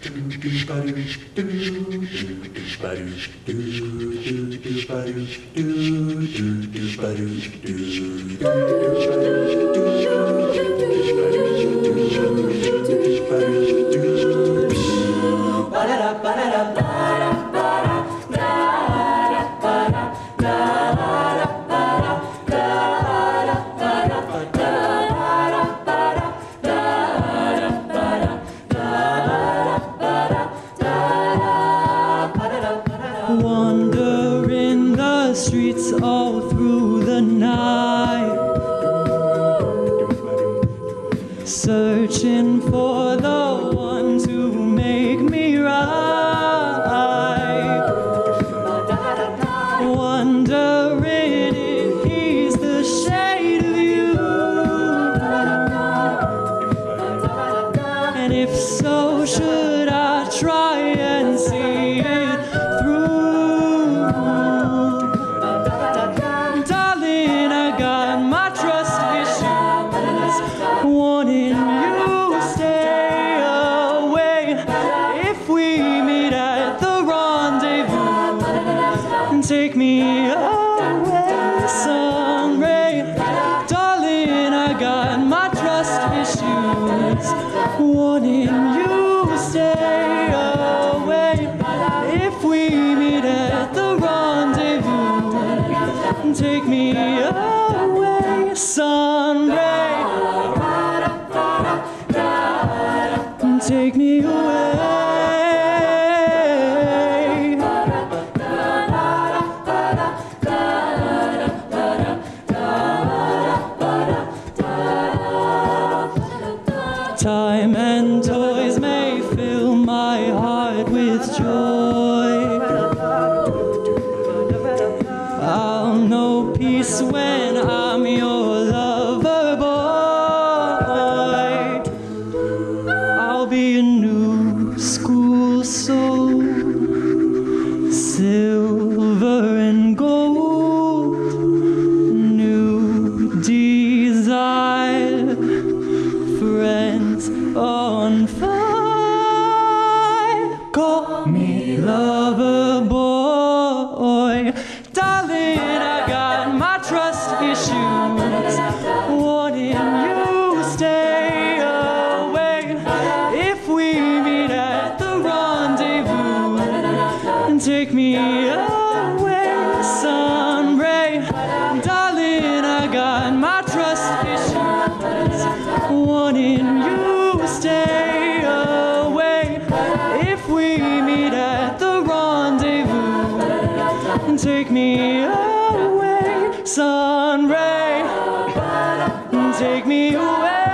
Take me away, sun ray. Take me away.